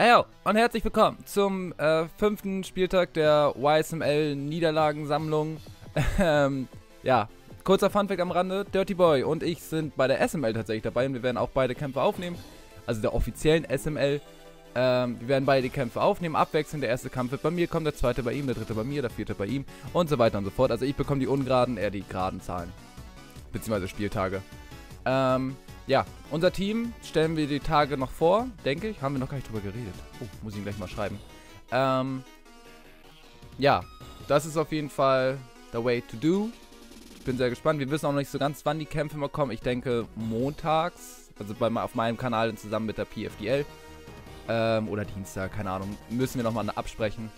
Heyo und herzlich willkommen zum fünften Spieltag der YSML Niederlagensammlung. Ja, kurzer Funfact am Rande, Dirty Boy und ich sind bei der SML tatsächlich dabei und wir werden auch beide Kämpfe aufnehmen, also der offiziellen SML. Wir werden beide die Kämpfe aufnehmen, abwechselnd. Der erste Kampf wird bei mir kommen, der zweite bei ihm, der dritte bei mir, der vierte bei ihm und so weiter und so fort. Also ich bekomme die ungeraden, er die geraden Zahlen, beziehungsweise Spieltage. Ja, unser Team stellen wir die Tage noch vor, denke ich. Haben wir noch gar nicht drüber geredet. Oh, muss ich ihm gleich mal schreiben. Ja, das ist auf jeden Fall the way to do. Ich bin sehr gespannt. Wir wissen auch noch nicht so ganz, wann die Kämpfe mal kommen. Ich denke montags, also auf meinem Kanal zusammen mit der PFDL. Oder Dienstag, keine Ahnung. Müssen wir nochmal absprechen.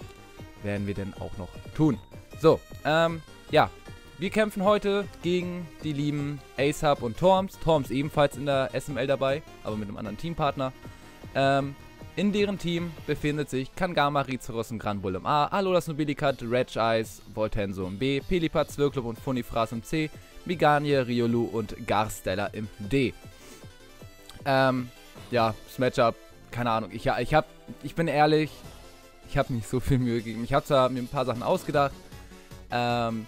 Werden wir denn auch noch tun. So, ja. Wir kämpfen heute gegen die lieben Aceup und Torms. Torms ebenfalls in der SML dabei, aber mit einem anderen Teampartner. In deren Team befindet sich Kangama, Rizeros und Granbull im A, Alolas Nobilikat, Regice, Voltenso im B, Pelipat, Zwirklub und Funifraz im C, Miganie, Riolu und Garstella im D. Ja, das Matchup, keine Ahnung. Ich bin ehrlich, ich habe nicht so viel Mühe gegeben. Ich habe zwar mir ein paar Sachen ausgedacht, ein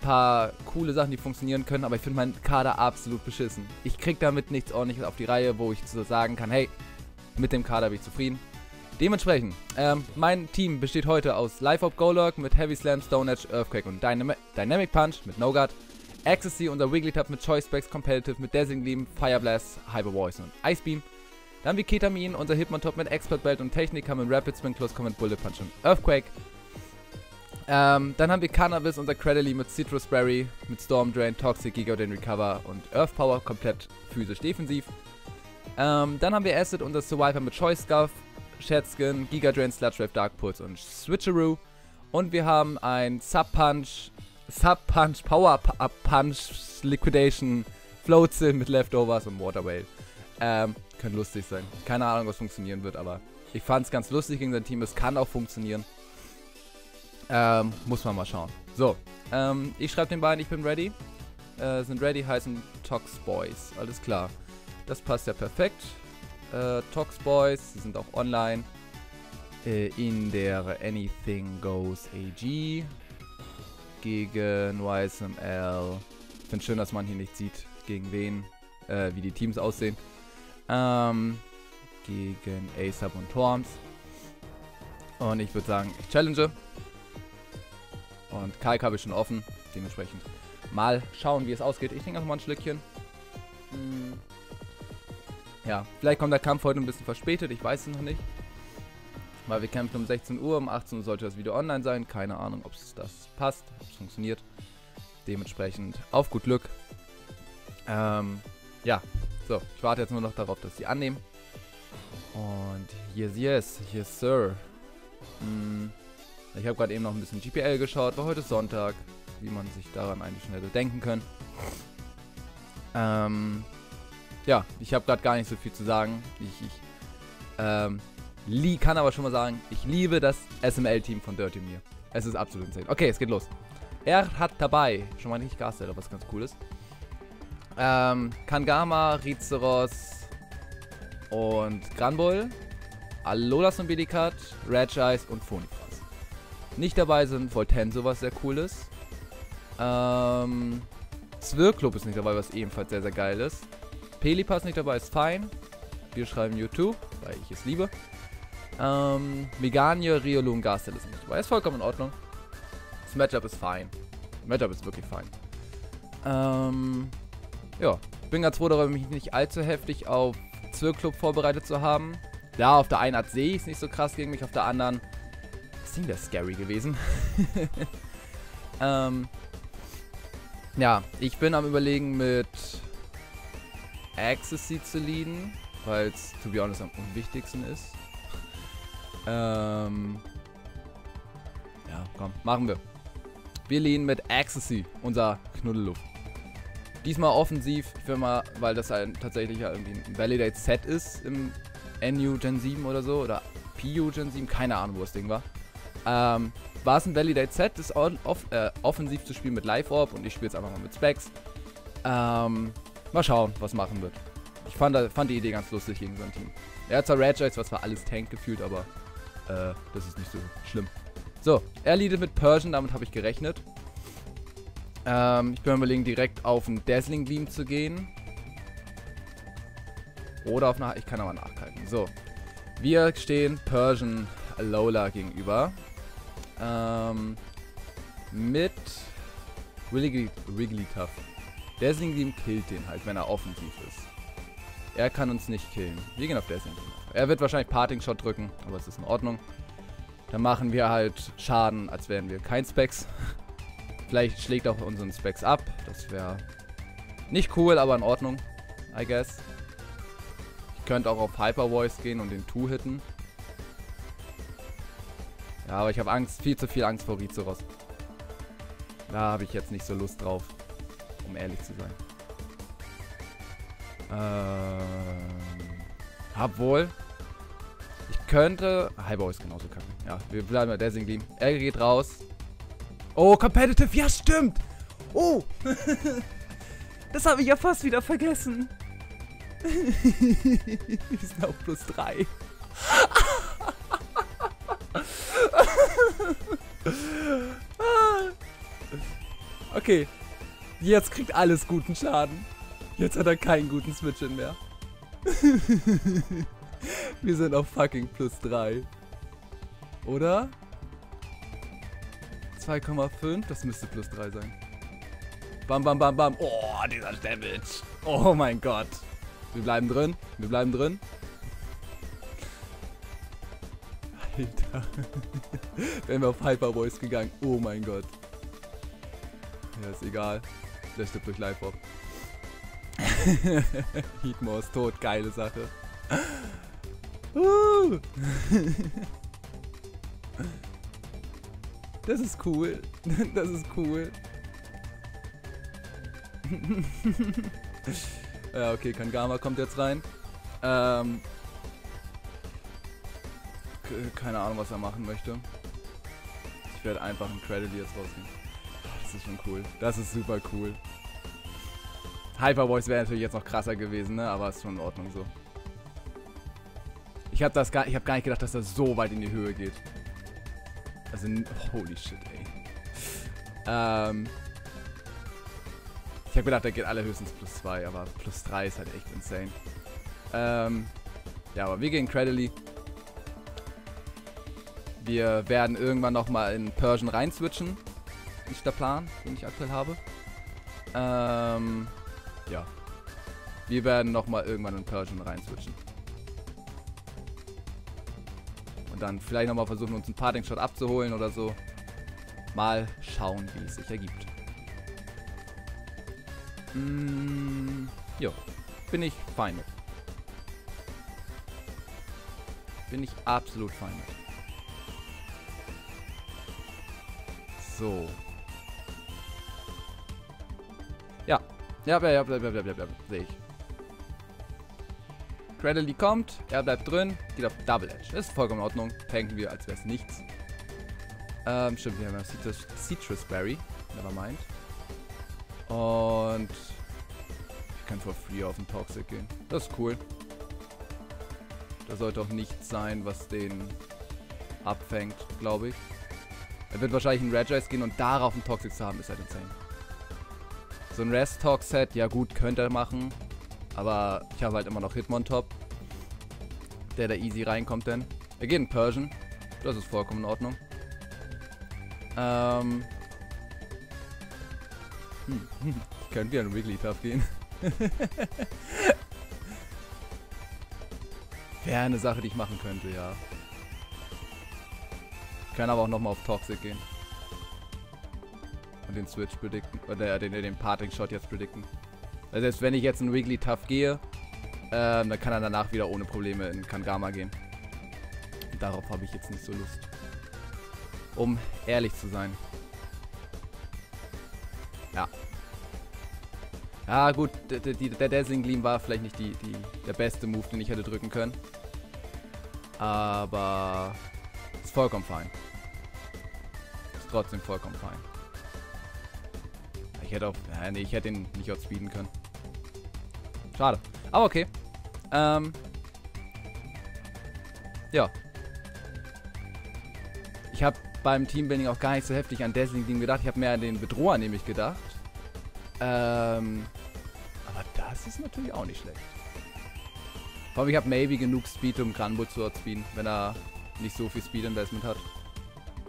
paar coole Sachen, die funktionieren können, aber ich finde meinen Kader absolut beschissen. Ich krieg damit nichts ordentliches auf die Reihe, wo ich so sagen kann, hey, mit dem Kader bin ich zufrieden. Dementsprechend, mein Team besteht heute aus Life-Op Golurk mit Heavy Slam, Stone Edge, Earthquake und Dynamic Punch mit No-Guard, Accessy, unser Wigglytuff mit Choice Specs, Competitive mit Dazzling Gleam, Fire Blast, Hyper Voice und Ice Beam. Dann wie Ketamin, unser Hitmontop mit Expert Belt und Techniker mit Rapid Spin, Close Combat, Bullet Punch und Earthquake. Dann haben wir Cannabis, unser Cradley mit Citrus Berry, mit Storm Drain, Toxic, Gigodin Recover und Earth Power, komplett physisch defensiv. Dann haben wir Acid, unser Survivor mit Choice Scuff, Shadskin, Giga Drain, Sludge Wave, Dark Pulse und Switcheroo. Und wir haben ein Sub Punch, Power Punch, Liquidation, Floatzel mit Leftovers und Water Whale. Könnte lustig sein. Keine Ahnung, was funktionieren wird, aber ich fand es ganz lustig gegen sein Team. Es kann auch funktionieren. Muss man mal schauen. So, ich schreibe den beiden, ich bin ready. Sind ready, heißen Toxboiz. Alles klar. Das passt ja perfekt. Toxboiz, sie sind auch online. In der Anything Goes AG. Gegen YSML. Ich finde schön, dass man hier nicht sieht, gegen wen, wie die Teams aussehen. Gegen Aceup und Torms. Und ich würde sagen, ich challenge. Und Kalk habe ich schon offen, dementsprechend mal schauen, wie es ausgeht. Ich denke auch mal ein Schlückchen. Ja, vielleicht kommt der Kampf heute ein bisschen verspätet, ich weiß es noch nicht. Weil wir kämpfen um 16 Uhr, um 18 Uhr sollte das Video online sein. Keine Ahnung, ob es das passt, ob es funktioniert. Dementsprechend auf gut Glück. Ja, so, ich warte jetzt nur noch darauf, dass sie annehmen. Und yes, yes, yes, sir. Ich habe gerade eben noch ein bisschen GPL geschaut, weil heute ist Sonntag, wie man sich daran eigentlich schon hätte denken können. Ja, ich habe gerade gar nicht so viel zu sagen. Ich kann aber schon mal sagen, ich liebe das SML-Team von Dirty Mir. Es ist absolut insane. Okay, es geht los. Er hat dabei, schon mal nicht Garstella, was ganz cool ist. Kangama, Rizeros und Granbull, Alolas Nobilikat, Regice und Funifraz. Nicht dabei sind Voltenso, was sehr cool ist. Zwirklub ist nicht dabei, was ebenfalls sehr, sehr geil ist. Pelipat nicht dabei, ist fein. Wir schreiben YouTube, weil ich es liebe. Miganie, Riolu und Garstell ist nicht dabei. Ist vollkommen in Ordnung. Das Matchup ist fein. Das Matchup ist wirklich fein. Ja, ich bin ganz froh darüber, mich nicht allzu heftig auf Zwirklub vorbereitet zu haben. Ja, auf der einen Art sehe ich es nicht so krass gegen mich, auf der anderen... Das ist scary gewesen. Ja, ich bin am Überlegen, mit Accessy zu leaden, weil es, to be honest, am unwichtigsten ist. Ja, komm, machen wir. Wir leaden mit Accessy, unser Knuddelluft. Diesmal offensiv, ich will mal, weil das halt tatsächlich irgendwie ein Validate-Set ist im NU Gen 7 oder so, oder PU Gen 7, keine Ahnung, wo das Ding war. War es ein Validate Set, ist offensiv zu spielen mit Live Orb und ich spiele jetzt einfach mal mit Specs. Mal schauen, was machen wird. Ich fand die Idee ganz lustig gegen so ein Team. Er hat zwar Regice, was war alles Tank gefühlt, aber das ist nicht so schlimm. So, er leadet mit Persian, damit habe ich gerechnet. Ich bin überlegen, direkt auf einen Dazzling Gleam zu gehen. Oder auf eine... Ich kann aber nachkalten. So. Wir stehen Persian Alola gegenüber. Mit Wigglytuff. Dazzling Gleam killt den halt, wenn er offensiv ist. Er kann uns nicht killen. Wir gehen auf Dazzling Gleam. Er wird wahrscheinlich Parting Shot drücken, aber es ist in Ordnung. Dann machen wir halt Schaden, als wären wir kein Specs. Vielleicht schlägt auch unseren Specs ab. Das wäre nicht cool, aber in Ordnung. I guess. Ich könnte auch auf Hyper Voice gehen und den 2-hitten. Ja, aber ich habe Angst, viel zu viel Angst vor Rizeros. Da habe ich jetzt nicht so Lust drauf, um ehrlich zu sein. Obwohl. Ich könnte... Hyper Voice genauso kann. Ja, wir bleiben bei Dazzling Gleam. Er geht raus. Oh, Competitive, ja stimmt! Oh! Das habe ich ja fast wieder vergessen. Wir sind auf +3. Okay. Jetzt kriegt alles guten Schaden. Jetzt hat er keinen guten Switch-In mehr. Wir sind auf fucking +3. Oder? 2,5, das müsste +3 sein. Bam, bam, bam, bam. Oh, dieser Damage. Oh mein Gott. Wir bleiben drin. Wir bleiben drin. Alter. Wären wir auf Hyper Voice gegangen. Oh mein Gott. Ja, ist egal. Der stirbt durch Life-Op. Hitmo ist tot. Geile Sache. Das ist cool. Das ist cool. Ja, okay, Kangama kommt jetzt rein. Keine Ahnung, was er machen möchte. Ich werde einfach einen Cradley jetzt rausgehen. Das ist schon cool. Das ist super cool. Hyper Voice wäre natürlich jetzt noch krasser gewesen, ne? Aber ist schon in Ordnung so. Ich hab gar nicht gedacht, dass das so weit in die Höhe geht. Also, holy shit, ey. Ich hab gedacht, da geht alle höchstens +2, aber +3 ist halt echt insane. Ja, aber wir gehen Cradley. Wir werden irgendwann nochmal in Persian rein switchen. Ist der Plan, den ich aktuell habe. Ja. Wir werden nochmal irgendwann in Persian rein switchen. Dann vielleicht nochmal versuchen, uns einen Parting-Shot abzuholen oder so. Mal schauen, wie es sich ergibt. Jo, bin ich fein mit. Bin ich absolut fein mit. So. Ja. Ja, sehe ich. Cradley kommt, er bleibt drin, geht auf Double Edge. Ist vollkommen in Ordnung. Tanken wir, als wäre es nichts. Stimmt, wir haben ja Citrus Berry. Nevermind. Und ich kann for free auf den Toxic gehen. Das ist cool. Da sollte auch nichts sein, was den abfängt, glaube ich. Er wird wahrscheinlich in Regice gehen und darauf einen Toxic zu haben, ist halt insane. So ein Rest-Tox-Set, ja gut, könnte er machen. Aber ich habe halt immer noch Hitmontop, der da easy reinkommt denn. Wir gehen in Persian, das ist vollkommen in Ordnung. Können wir in Wigglytuff gehen? Wäre eine Sache, die ich machen könnte, ja. Ich kann aber auch nochmal auf Toxic gehen. Und den Switch predikten, oder den Parting-Shot jetzt predikten. Also selbst wenn ich jetzt in Wigglytuff gehe, dann kann er danach wieder ohne Probleme in Kangama gehen. Und darauf habe ich jetzt nicht so Lust. Um ehrlich zu sein. Ja. Ja gut, der Dazzling Gleam war vielleicht nicht der beste Move, den ich hätte drücken können. Aber ist vollkommen fein. Ist trotzdem vollkommen fein. Ich hätte auch... Nee, ich hätte ihn nicht outspeeden können. Schade. Aber okay. Ja. Ich habe beim Teambuilding auch gar nicht so heftig an Dazzling-Ding gedacht. Ich habe mehr an den Bedroher nämlich gedacht. Aber das ist natürlich auch nicht schlecht. Vor allem, ich habe maybe genug Speed, um Granbull zu outspeeden, wenn er nicht so viel Speed-Investment hat.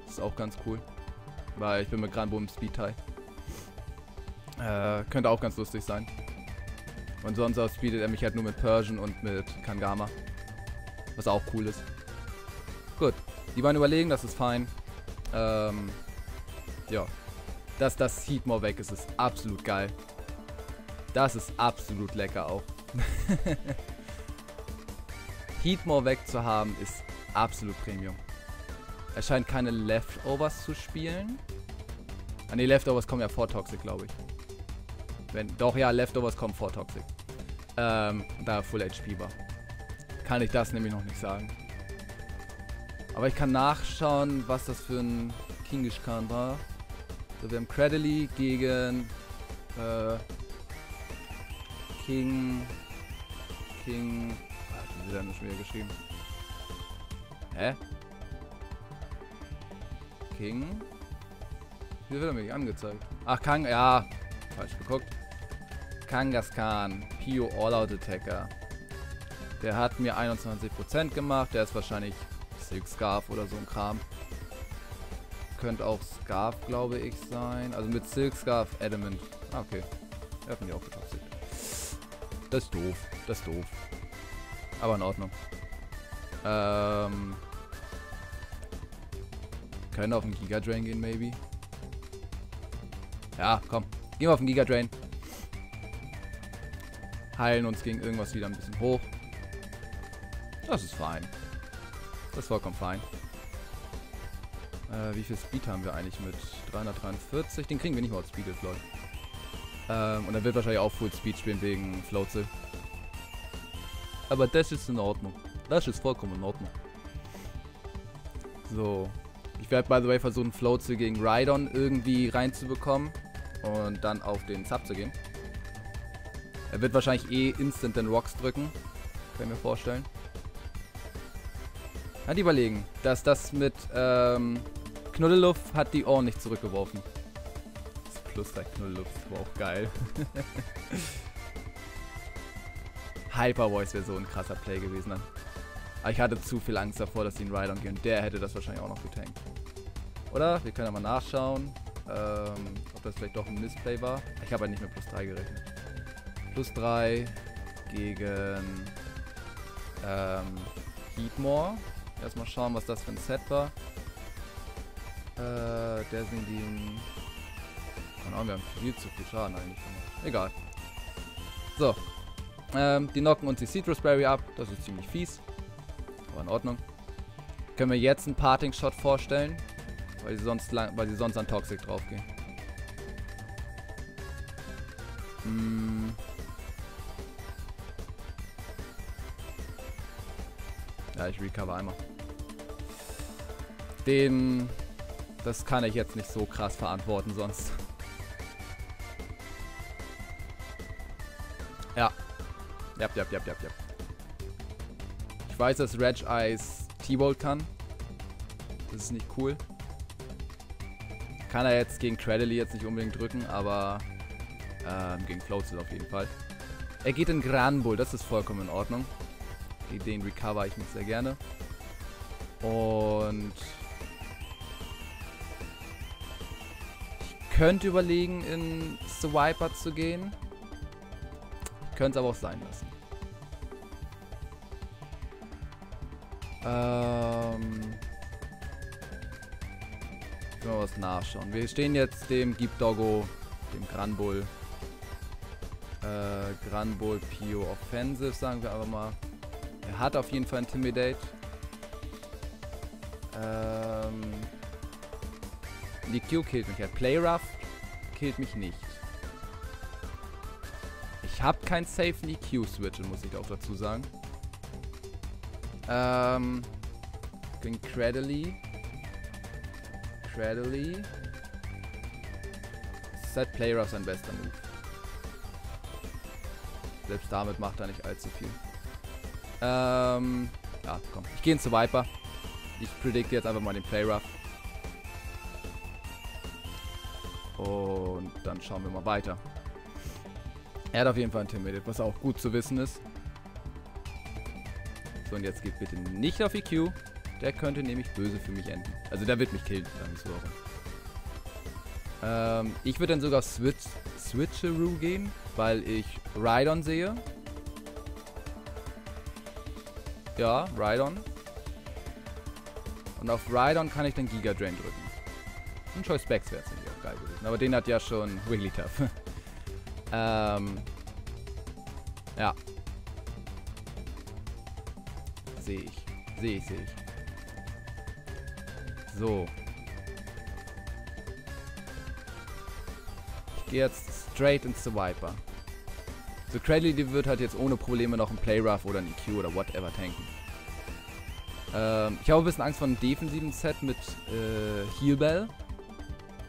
Das ist auch ganz cool. Weil ich bin mit Granbull im Speed-Tie. Könnte auch ganz lustig sein. Und sonst outspeedet er mich halt nur mit Persian und mit Kangama. Was auch cool ist. Gut. Die waren überlegen, das ist fein. Ja. Dass das Hitmore weg ist, ist absolut geil. Das ist absolut lecker auch. Hitmore weg zu haben ist absolut Premium. Er scheint keine Leftovers zu spielen. Ah ne, Leftovers kommen ja vor Toxic, glaube ich. Wenn, doch, ja, Leftovers kommen vor Toxic. Da er Full HP war. Kann ich das nämlich noch nicht sagen. Aber ich kann nachschauen, was das für ein Kangaskhan war. So, wir haben Cradley gegen King. Was ist denn das schon wieder geschrieben? Hä? King? Wieso wird er mir nicht angezeigt? Ach, Kang. Ja. Falsch geguckt. Kangaskhan. Pio All-Out Attacker. Der hat mir 21% gemacht. Der ist wahrscheinlich Silk Scarf oder so ein Kram. Könnte auch Scarf, glaube ich, sein. Also mit Silk Scarf Adamant. Ah, okay. Der hat mich auch getoppt. Das ist doof. Das ist doof. Aber in Ordnung. Können auf den Giga Drain gehen, maybe. Ja, komm. Gehen wir auf den Giga Drain. Heilen uns gegen irgendwas wieder ein bisschen hoch. Das ist fein. Das ist vollkommen fein. Wie viel Speed haben wir eigentlich mit 343? Den kriegen wir nicht mal auf Speed, Leute. Und er wird wahrscheinlich auch Full Speed spielen wegen Floatzel. Aber das ist in Ordnung. Das ist vollkommen in Ordnung. So. Ich werde, by the way, versuchen, Floatzel gegen Rhydon irgendwie reinzubekommen. Und dann auf den Sub zu gehen. Er wird wahrscheinlich eh instant den Rocks drücken. Kann ich mir vorstellen. Hat die überlegen, dass das mit Knuddeluff hat die ordentlich zurückgeworfen. Das Plus der Knuddeluff war auch geil. Hyper Voice wäre so ein krasser Play gewesen dann. Aber ich hatte zu viel Angst davor, dass die in Rhydon gehen. Der hätte das wahrscheinlich auch noch getankt. Oder? Wir können ja mal nachschauen, ob das vielleicht doch ein Missplay war. Ich habe halt nicht mit Plus 3 gerechnet. Plus 3 gegen Heatmore. Erstmal schauen, was das für ein Set war. Der sind die. Keine Ahnung, wir haben viel zu viel Schaden eigentlich gemacht. Egal. So. Die knocken uns die Citrus Berry ab. Das ist ziemlich fies. Aber in Ordnung. Können wir jetzt einen Parting Shot vorstellen? Weil sie sonst, an Toxic draufgehen. Hm. Ja, ich recover einmal. Das kann ich jetzt nicht so krass verantworten sonst. Ja. Ja. Ich weiß, dass Regice T-Bolt kann. Das ist nicht cool. Kann er jetzt gegen Cradley jetzt nicht unbedingt drücken, aber gegen Floatzel auf jeden Fall. Er geht in Granbull, das ist vollkommen in Ordnung. Den recover ich mich sehr gerne. Und ich könnte überlegen, in Swiper zu gehen. Ich könnte es aber auch sein lassen. Ich will mal was nachschauen. Wir stehen jetzt dem Gibdoggo, dem Granbull. Granbull Pio Offensive, sagen wir einfach mal. Er hat auf jeden Fall Intimidate. Die Q killt mich. Play Rough killt mich nicht. Ich habe kein Safe in die Q switchen, muss ich auch dazu sagen. Gegen Cradley. Das ist halt Play Rough sein bester Move. Selbst damit macht er nicht allzu viel. Ja, komm. Ich gehe ins Survivor. Ich predikte jetzt einfach mal den Play-Rough. Und dann schauen wir mal weiter. Er hat auf jeden Fall intimidiert, was auch gut zu wissen ist. So, und jetzt geht bitte nicht auf EQ. Der könnte nämlich böse für mich enden. Also der wird mich killen, sagen wir so. Ich würde dann sogar Switcheroo gehen, weil ich Rhydon sehe. Ja, Rhydon. Und auf Rhydon kann ich dann Giga Drain drücken. Und Choice Specs wäre es natürlich auch geil gewesen. Aber den hat ja schon Wigglytuff. Ja. Sehe ich. So. Ich gehe jetzt straight ins Swiper. So, Cradley, die wird halt jetzt ohne Probleme noch einen Play-Rough oder einen EQ oder whatever tanken. Ich habe ein bisschen Angst vor einem defensiven Set mit Heal Bell.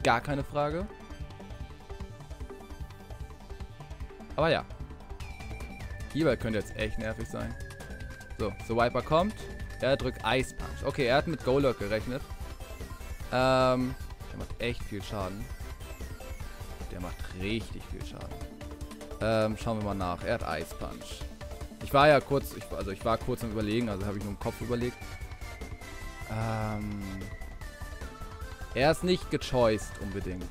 Gar keine Frage. Aber ja. Heal Bell könnte jetzt echt nervig sein. So, Swiper kommt. Er drückt Ice Punch. Okay, er hat mit Golurk gerechnet. Der macht echt viel Schaden. Der macht richtig viel Schaden. Schauen wir mal nach. Er hat Ice Punch. Ich war ja kurz, ich war kurz am Überlegen, also habe ich nur im Kopf überlegt. Er ist nicht gechoiced unbedingt.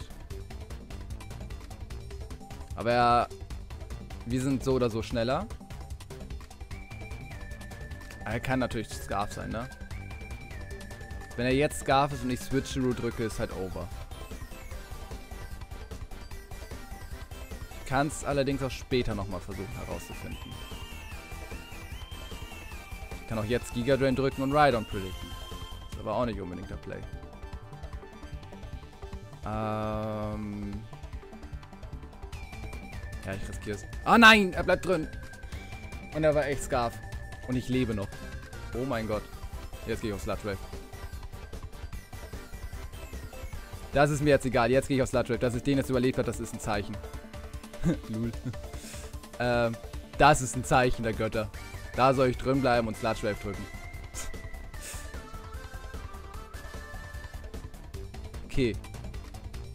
Aber er, wir sind so oder so schneller. Er kann natürlich Scarf sein, ne? Wenn er jetzt Scarf ist und ich Switcheroo drücke, ist halt over. Ich kann es allerdings auch später nochmal versuchen herauszufinden. Ich kann auch jetzt Giga Drain drücken und Rhydon predicten. Ist aber auch nicht unbedingt der Play. Ja, ich riskiere es. Ah nein, er bleibt drin. Und er war echt Scarf. Und ich lebe noch. Oh mein Gott. Jetzt gehe ich auf Sludge Wave. Das ist mir jetzt egal. Jetzt gehe ich auf Sludge Wave. Dass ich den jetzt überlebt habe, das ist ein Zeichen. Lul. Das ist ein Zeichen der Götter. Da soll ich drin bleiben und Sludge Wave drücken. Okay.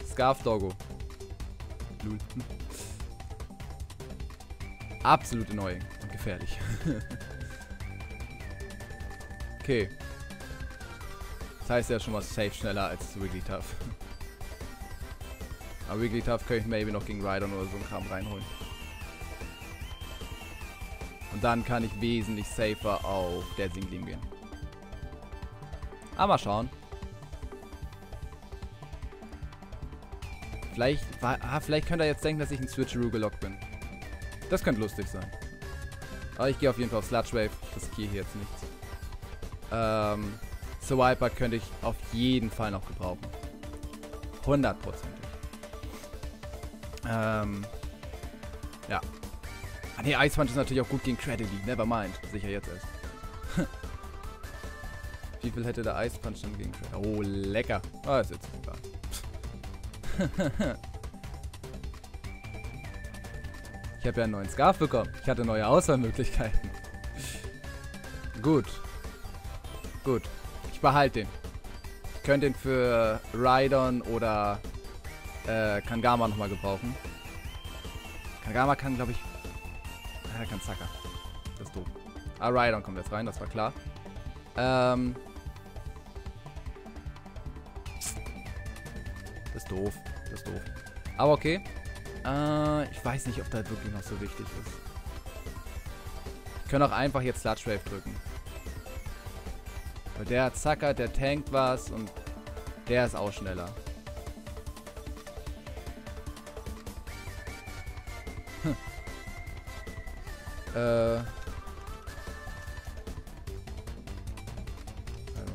Scarf Doggo. Lul. Absolut annoying und gefährlich. Okay. Das heißt ja schon mal safe schneller als Wigglytuff. Aber Wigglytuff könnte ich maybe noch gegen Rhydon oder so einen Kram reinholen. Und dann kann ich wesentlich safer auf Dancing Gleam gehen. Aber mal schauen. Vielleicht könnte er jetzt denken, dass ich in Switcheroo gelockt bin. Das könnte lustig sein. Aber ich gehe auf jeden Fall auf Sludge Wave. Ich riskiere hier jetzt nichts. Swiper könnte ich auf jeden Fall noch gebrauchen. 100%. Ja. Ah ne, Ice Punch ist natürlich auch gut gegen Cradley. Nevermind. Sicher jetzt erst. Wie viel hätte der Ice Punch dann gegen Cradley? Oh, lecker. Ah, ist jetzt egal. Ich habe ja einen neuen Scarf bekommen. Ich hatte neue Auswahlmöglichkeiten. Gut. Gut. Ich behalte den. Ich könnte den für Rhydon oder Kangama nochmal gebrauchen. Kangama kann, glaube ich... Ah, er kann Zacker. Das ist doof. Ah, Rhydon kommt jetzt rein, das war klar. Das ist doof. Aber okay. Ich weiß nicht, ob das wirklich noch so wichtig ist. Ich kann auch einfach jetzt Sludge Wave drücken. Weil der hat Zacker, der tankt was und der ist auch schneller. I don't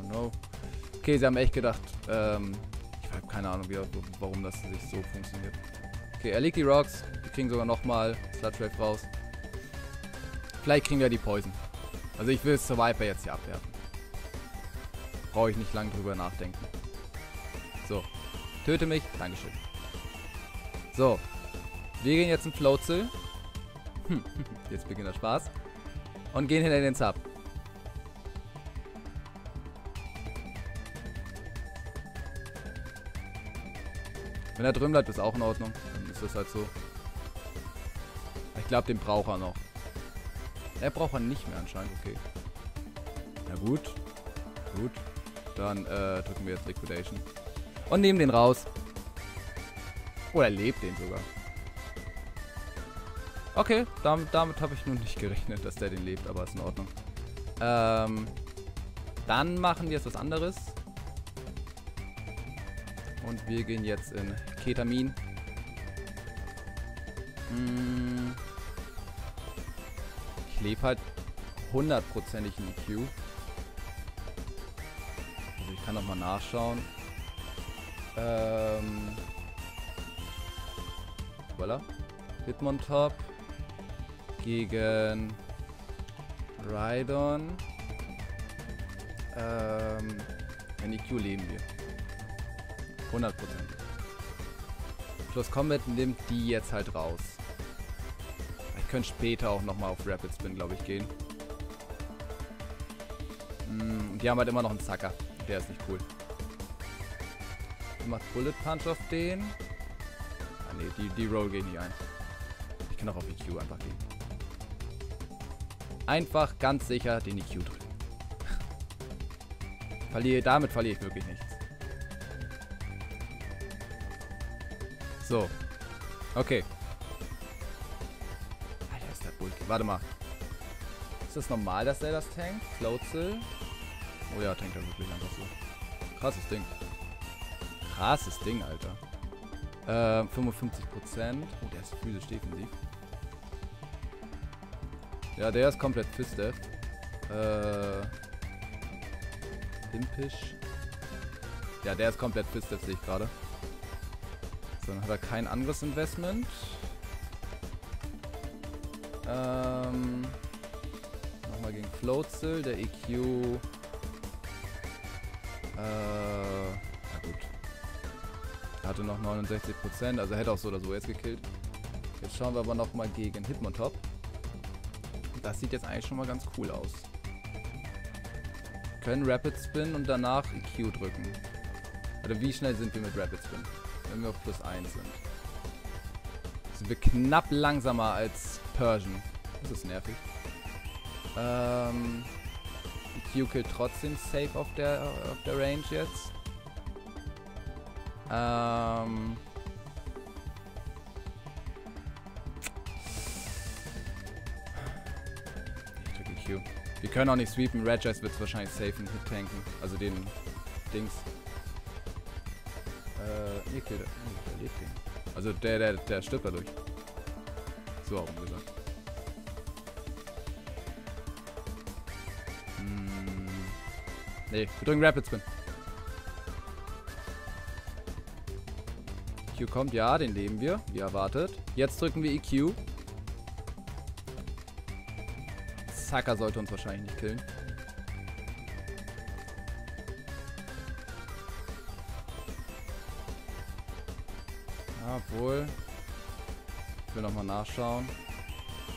know. Okay, sie haben echt gedacht, ich habe keine Ahnung, warum das sich so funktioniert. Okay, er legt die Rocks. Die kriegen sogar nochmal Sludge Wave raus. Vielleicht kriegen wir die Poison. Also ich will Survivor jetzt hier abwerfen. Brauche ich nicht lange drüber nachdenken. So. Töte mich. Dankeschön. So. Wir gehen jetzt in Floatzel. Jetzt beginnt der Spaß. Und gehen hinter den Sub. Wenn er drin bleibt, ist auch in Ordnung. Dann ist das halt so. Ich glaube, den braucht er noch. Er braucht er nicht mehr anscheinend, okay. Na gut. Gut. Dann drücken wir jetzt Liquidation. Und nehmen den raus. Oh, er lebt den sogar. Okay, damit habe ich nun nicht gerechnet, dass der den lebt, aber ist in Ordnung. Dann machen wir jetzt was anderes. Und wir gehen jetzt in Ketamin. Ich lebe halt 100%ig in EQ. Also ich kann nochmal nachschauen. Voilà. Hitmontop gegen Rhydon. In EQ leben wir. 100%. Plus Combat nimmt die jetzt halt raus. Ich könnte später auch nochmal auf Rapid Spin, glaube ich, gehen. Die haben halt immer noch einen Sucker. Der ist nicht cool. Die macht Bullet Punch auf den. Ah ne, die Roll geht nicht ein. Ich kann auch auf EQ einfach gehen. Einfach ganz sicher den EQ drücken. Damit verliere ich wirklich nichts. So. Okay. Alter, ist der bulky. Warte mal. Ist das normal, dass der das tankt? Floatzel. Oh ja, tankt er wirklich einfach so. Krasses Ding. Krasses Ding, Alter. 55%. Oh, der ist physisch defensiv. Ja, der ist komplett Fist-Death. Impisch. Ja, der ist komplett Fist-Death, sehe ich gerade. So, dann hat er kein Angriffsinvestment. Nochmal gegen Floatzel, der EQ. Na gut. Er hatte noch 69%, also hätte auch so oder so jetzt gekillt. Jetzt schauen wir aber nochmal gegen Hitmontop. Das sieht jetzt eigentlich schon mal ganz cool aus. Wir können Rapid Spin und danach EQ drücken. Oder wie schnell sind wir mit Rapid Spin? Wenn wir auf plus 1 sind. Sind wir knapp langsamer als Persian. Das ist nervig. EQ killt trotzdem safe auf der Range jetzt. Ich drücke EQ. Wir können auch nicht sweepen. Regice wird es wahrscheinlich safe einen Hit tanken. Also den Dings. Nee, der lebt den. Also der stirbt dadurch. So auch gesagt. Nee, wir drücken Rapid Spin. EQ kommt, ja, den leben wir, wie erwartet. Jetzt drücken wir EQ. Sucker sollte uns wahrscheinlich nicht killen. Obwohl, ich will nochmal nachschauen.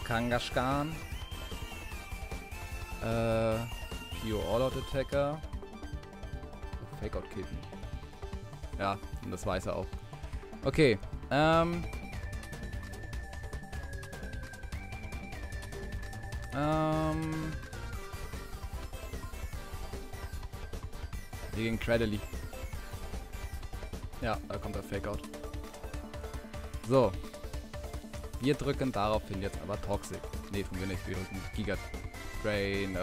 Kangaskhan. Pio All-Out Attacker. Oh, Fakeout killt mich. Ja, und das weiß er auch. Okay, gegen Cradley. Ja, da kommt der Fakeout. So, wir drücken daraufhin jetzt aber Toxic. Ne, tun wir nicht, wir drücken Gigadrain,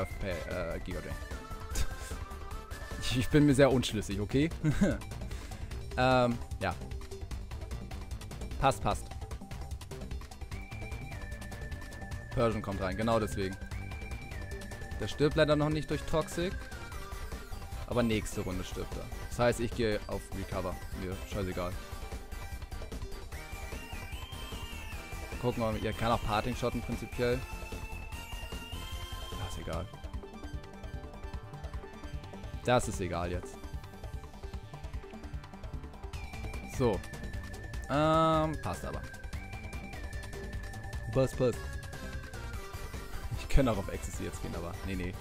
Gigadrain. Ich bin mir sehr unschlüssig, okay? Ja. Passt. Persian kommt rein, genau deswegen. Der stirbt leider noch nicht durch Toxic. Aber nächste Runde stirbt er. Das heißt, ich gehe auf Recover. Mir scheißegal. Gucken wir mal, ihr kann auch Parting shotten prinzipiell. Das ist egal. Das ist egal jetzt. So. Passt aber. Passt. Ich könnte auch auf Accessy jetzt gehen, aber nee.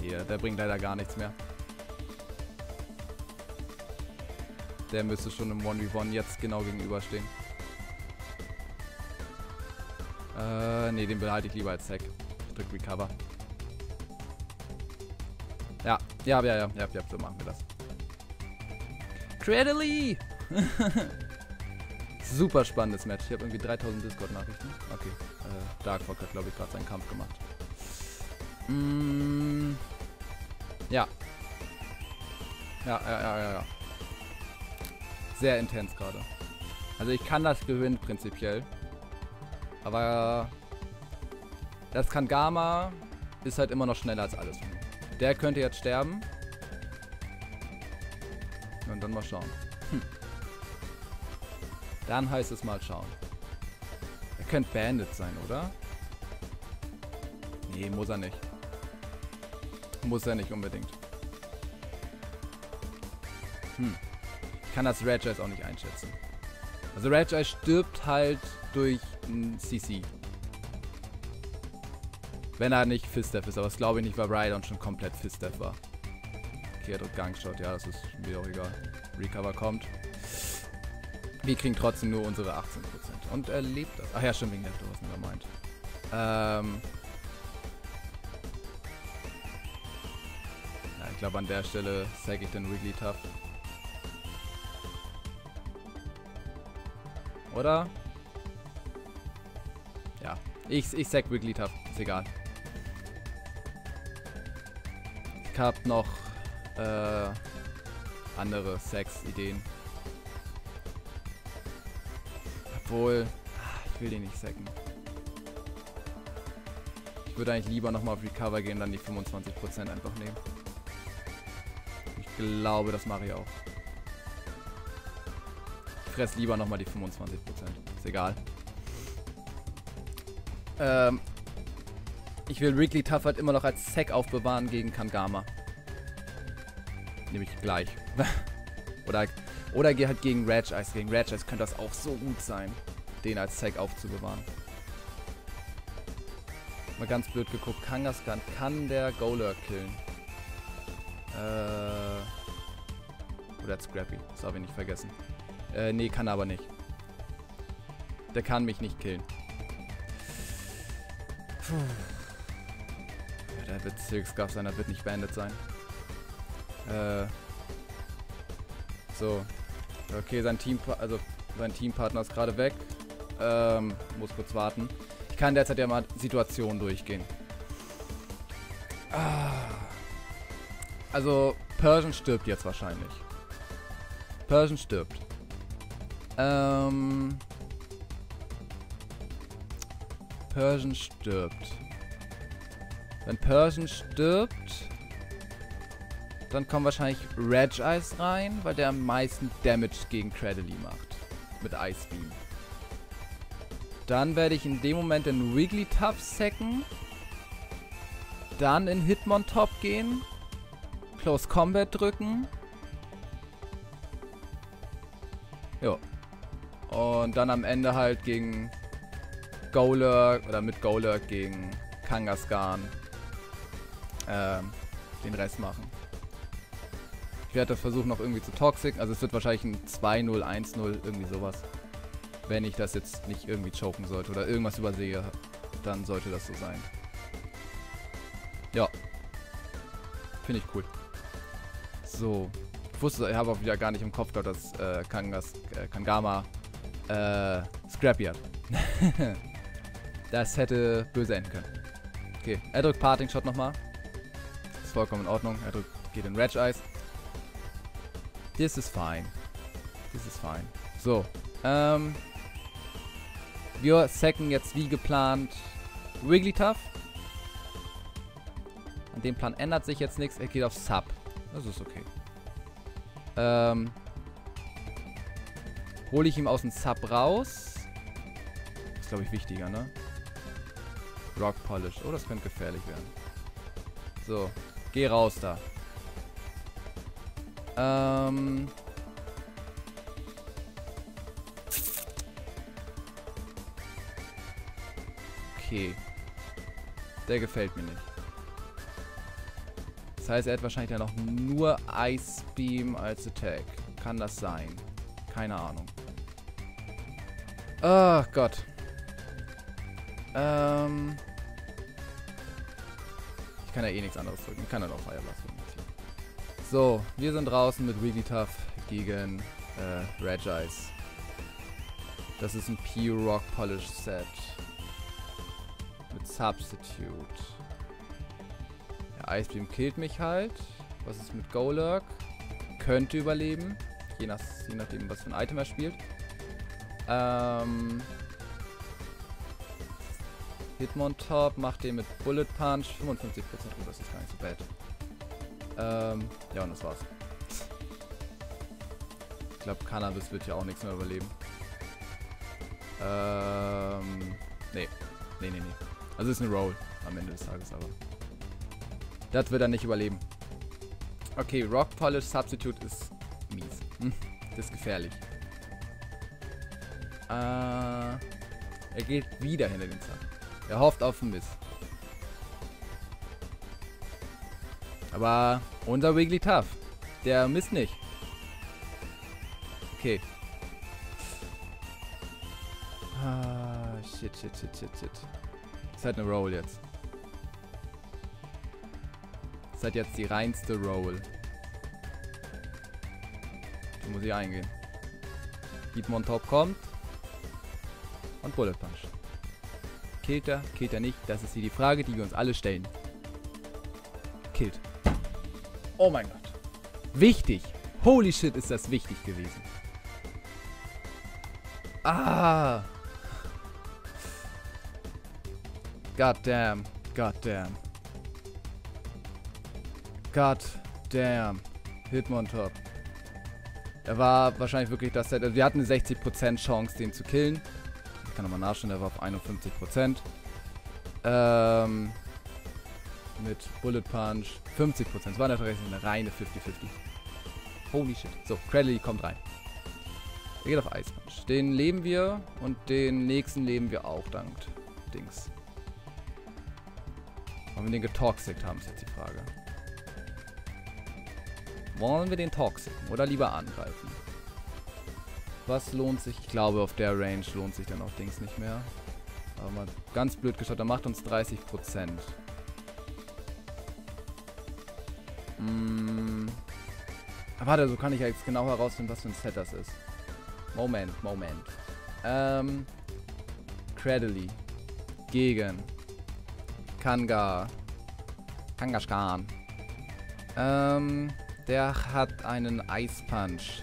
Nee, der bringt leider gar nichts mehr. Der müsste schon im 1v1 jetzt genau gegenüberstehen. Ne, den behalte ich lieber als Hack. Ich drück Recover. Ja, so machen wir das. Cradley! Super spannendes Match. Ich habe irgendwie 3000 Discord-Nachrichten. Okay. Darkwalk hat, glaube ich, gerade seinen Kampf gemacht. Ja. Sehr intens gerade. Also ich kann das gewinnen, prinzipiell. Aber das Kangama ist halt immer noch schneller als alles. Der könnte jetzt sterben. Und dann mal schauen. Dann heißt es mal schauen. Er könnte Bandit sein, oder? Nee, muss er nicht. Muss er nicht unbedingt. Ich kann das Regice auch nicht einschätzen. Also Regice stirbt halt durch ein CC. Wenn er nicht Fistef ist, aber das glaube ich nicht, weil Rhydon schon komplett Fistef war. Okay, er drückt Gangshot, ja, das ist mir auch egal. Recover kommt. Wir kriegen trotzdem nur unsere 18%. Und er lebt das. Ach ja, schon wegen der Dose, was man da meint. Ja, ich glaube an der Stelle sag ich den Wigglytuff. Oder? Ja, ich sag Wigglytuff, ist egal. Ich hab noch andere Sex-Ideen. Obwohl, ich will den nicht sacken. Ich würde eigentlich lieber nochmal auf Recover gehen, dann die 25% einfach nehmen. Ich glaube, das mache ich auch. Ich fress lieber nochmal die 25%. Ist egal. Ich will Wigglytuff halt immer noch als Sack aufbewahren gegen Kangama. Nämlich gleich. Oder geh halt gegen Regice. Gegen Regice könnte das auch so gut sein, den als Sack aufzubewahren. Mal ganz blöd geguckt. Kangaskhan kann der Goaler killen. Oder Scrappy. Das habe ich nicht vergessen. Nee, kann aber nicht. Der kann mich nicht killen. Puh. Der Bezirksgast seiner wird nicht beendet sein. So. Okay, sein Teampartner ist gerade weg. Muss kurz warten. Ich kann derzeit ja mal Situationen durchgehen. Also, Persian stirbt jetzt wahrscheinlich. Persian stirbt. Persian stirbt. Wenn Persian stirbt, dann kommt wahrscheinlich Regice rein, weil der am meisten Damage gegen Cradley macht. Mit Ice Beam. Dann werde ich in dem Moment in Wigglytuff sacken. Dann in Hitmontop gehen. Close Combat drücken. Jo. Und dann am Ende halt gegen Golurk oder mit Golurk gegen Kangaskhan den Rest machen. Ich werde versuchen, noch irgendwie zu toxiken. Also es wird wahrscheinlich ein 2-0, 1-0, irgendwie sowas. Wenn ich das jetzt nicht irgendwie choken sollte oder irgendwas übersehe, dann sollte das so sein. Ja. Finde ich cool. So. Ich wusste, ich habe auch wieder gar nicht im Kopf, dass Kangama Scrappy hat. Das hätte böse enden können. Okay, er drückt Parting Shot nochmal. Ist vollkommen in Ordnung. Er drückt, geht in Regice. This is fine. This is fine. So. Wir sacken jetzt wie geplant Wigglytuff. An dem Plan ändert sich jetzt nichts. Er geht auf Sub. Das ist okay. Hole ich ihm aus dem Sub raus. Ist, glaube ich, wichtiger, ne? Rock Polish. Oh, das könnte gefährlich werden. So. Geh raus da. Okay. Der gefällt mir nicht. Das heißt, er hat wahrscheinlich dann noch nur Ice Beam als Attack. kann das sein? Keine Ahnung. Ach Gott. Ich kann ja eh nichts anderes drücken. Ich kann ja noch Fireblast drücken. So, wir sind draußen mit Wigglytuff gegen Regice. Das ist ein P-Rock Polish Set. Mit Substitute. Ja, Ice Beam killt mich halt. Was ist mit Golurk? Könnte überleben. Je nachdem, was für ein Item er spielt. Hitmontop macht den mit Bullet Punch 55%. Oh, das ist gar nicht so bad. Ja, und das war's. Ich glaube, Cannabis wird ja auch nichts mehr überleben. Nee. Also ist eine Roll am Ende des Tages, aber das wird er nicht überleben. Okay, Rock Polish Substitute ist mies. Das ist gefährlich. Er geht wieder hinter den Zahn. Er hofft auf den Miss. Aber unser Wigglytuff, der misst nicht. Okay. Ah, shit. Das ist halt eine Roll jetzt. Das ist halt jetzt die reinste Roll. Da muss ich eingehen. Hitmontop kommt. Und Bullet Punch. Killt er nicht? Das ist hier die Frage, die wir uns alle stellen. Killt. Oh mein Gott. Wichtig. Holy shit, ist das wichtig gewesen. Ah. God damn. Hitmontop. Er war wahrscheinlich wirklich das Set. Also wir hatten eine 60% Chance, den zu killen. Ich kann nochmal nachschauen, der war auf 51%. Mit Bullet Punch 50%. Das war natürlich eine reine 50-50. Holy shit. So, Cradley kommt rein. Er geht auf Ice Punch. Den leben wir und den nächsten leben wir auch dank Dings. Wollen wir den getoxikt haben, ist jetzt die Frage. Wollen wir den toxiken oder lieber angreifen? Was lohnt sich? Ich glaube, auf der Range lohnt sich dann auch Dings nicht mehr. Aber mal ganz blöd geschaut, er macht uns 30%. Aber warte, so kann ich ja jetzt genau herausfinden, was für ein Set das ist. Moment. Cradley gegen Kangaskhan. Der hat einen Ice Punch.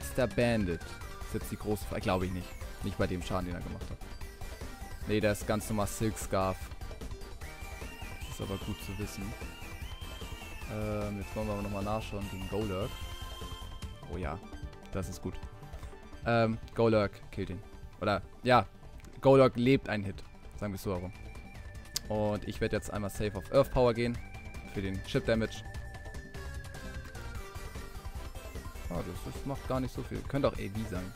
Ist der Bandit? Ist jetzt die große Frage. Glaube ich nicht. Nicht bei dem Schaden, den er gemacht hat. Nee, der ist ganz normal Silk Scarf. Das ist aber gut zu wissen. Jetzt wollen wir aber nochmal nachschauen gegen Golurk. Oh ja, das ist gut. Golurk killt ihn. Oder, ja, Golurk lebt einen Hit. Sagen wir es so herum. Und ich werde jetzt einmal safe auf Earth Power gehen. Für den Chip Damage. Oh, das macht gar nicht so viel. Könnte auch AD sein.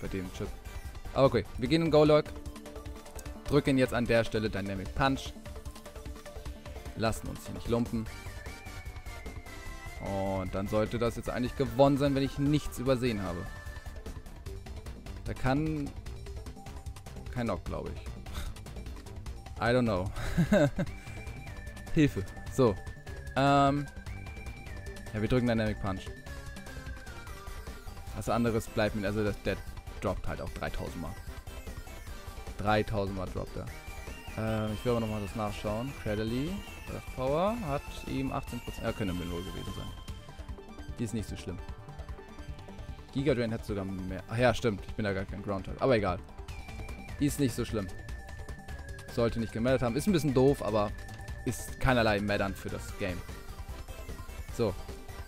Bei dem Chip. Aber okay, wir gehen in Golurk. Drücken jetzt an der Stelle Dynamic Punch. Lassen uns hier nicht lumpen. Und dann sollte das jetzt eigentlich gewonnen sein, wenn ich nichts übersehen habe. Da kann... Kein Knock, glaube ich. I don't know. Hilfe. So. Ja, wir drücken Dynamic Punch. Was anderes bleibt mir... Also der droppt halt auch 3000 Mal. 3000 Mal droppt er. Ich will aber nochmal das nachschauen. Cradley. Earth Power hat ihm 18%. Er könnte im Null gewesen sein. Die ist nicht so schlimm. Giga Drain hat sogar mehr. Ach ja, stimmt. Ich bin da gar kein Groundhog. Aber egal. Die ist nicht so schlimm. Sollte nicht gemeldet haben. Ist ein bisschen doof, aber ist keinerlei Meddern für das Game. So.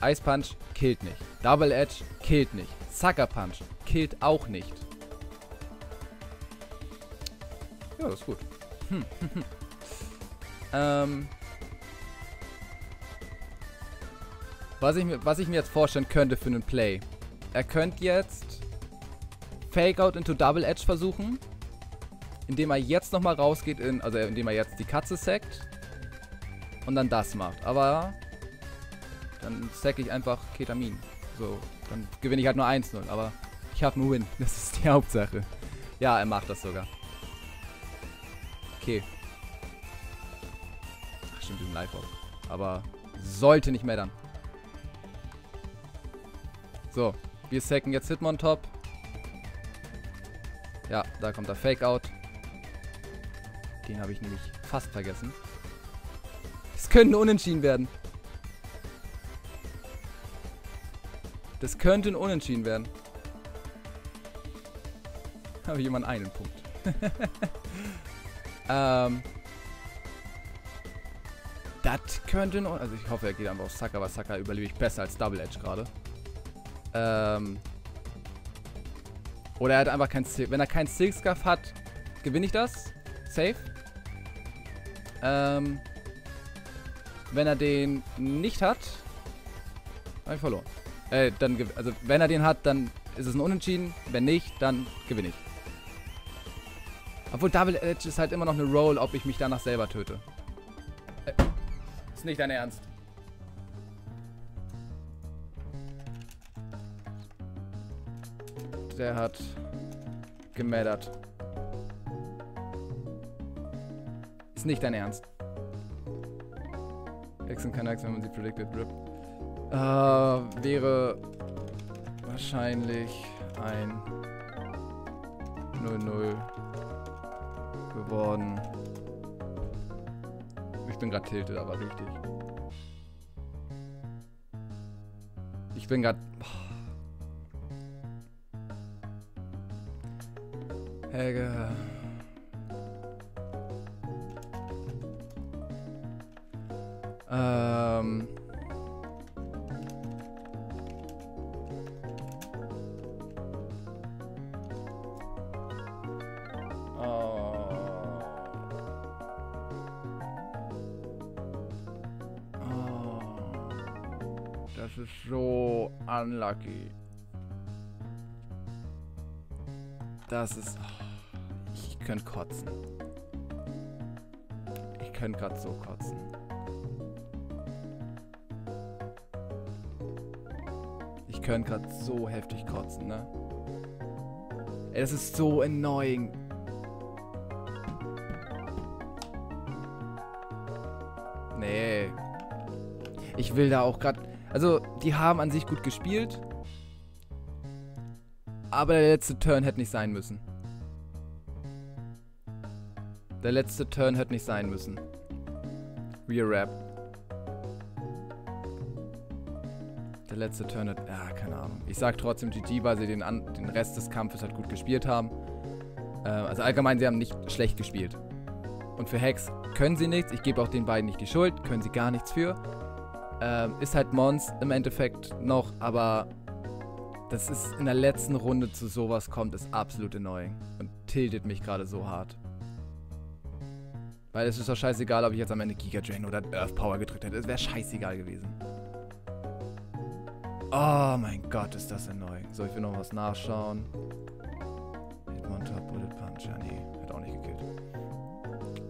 Ice Punch killt nicht. Double Edge killt nicht. Sucker Punch killt auch nicht. Ja, das ist gut. Was ich mir jetzt vorstellen könnte für einen Play. Er könnte jetzt Fake Out into Double Edge versuchen, indem er jetzt nochmal rausgeht, indem er jetzt die Katze sackt und dann das macht. Aber dann sack ich einfach Ketamin. So, dann gewinne ich halt nur 1-0, aber ich habe einen Win. Das ist die Hauptsache. Ja, er macht das sogar. Okay. Ach, stimmt, diesen Live-Off. Aber sollte nicht meddern. So, wir sacken jetzt Hitmontop. Ja, da kommt der Fake-Out. Den habe ich nämlich fast vergessen. Es könnte ein Unentschieden werden. Das könnte ein Unentschieden werden. Habe jemand einen Punkt. Das könnte ein Unentschieden. Also ich hoffe, er geht einfach auf Sucker, aber Sucker überlebe ich besser als Double Edge gerade. Oder er hat einfach keinen Silk. Wenn er keinen Silkscarf hat, gewinne ich das. Safe. Wenn er den nicht hat, habe ich verloren. Also wenn er den hat, dann ist es ein Unentschieden. Wenn nicht, dann gewinne ich. Obwohl Double Edge ist halt immer noch eine Roll, ob ich mich danach selber töte. Ist nicht dein Ernst. Der hat gemeddert. Ist nicht dein Ernst. Hexen kann Hexen, wenn man sie predicted. Rip. Wäre wahrscheinlich ein 0-0 geworden. Ich bin gerade tilted, aber richtig. Ich bin gerade... Helge. Das ist so unlucky. Das ist... Ich könnte kotzen. Ich könnte gerade so kotzen. Ich könnte gerade so heftig kotzen, ne? Ey, das ist so annoying. Nee. Ich will da auch gerade... Also, die haben an sich gut gespielt. Aber der letzte Turn hätte nicht sein müssen. Der letzte Turn hätte nicht sein müssen. Real Rap. Der letzte Turn hätte... Ja, keine Ahnung. Ich sag trotzdem GG, weil sie den Rest des Kampfes halt gut gespielt haben. Also allgemein, sie haben nicht schlecht gespielt. Und für Hex können sie nichts. Ich gebe auch den beiden nicht die Schuld. Können sie gar nichts für. Ist halt Mons im Endeffekt noch, aber... Das ist in der letzten Runde zu sowas kommt, ist absolut annoying. Und tiltet mich gerade so hart. Weil es ist doch scheißegal, ob ich jetzt am Ende Giga Drain oder Earth Power gedrückt hätte. Es wäre scheißegal gewesen. Oh mein Gott, ist das annoying. So, ich will noch was nachschauen. Hitmontop, Bullet Punch. Ja, nee, hat auch nicht gekillt.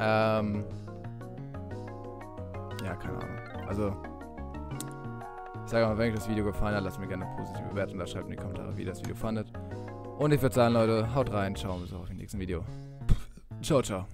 Ja, keine Ahnung. Also... Ich sage mal, wenn euch das Video gefallen hat, lasst mir gerne eine positive Bewertung da, schreibt in die Kommentare, wie ihr das Video fandet. Und ich würde sagen, Leute, haut rein, schauen wir uns auf im nächsten Video. Ciao, ciao.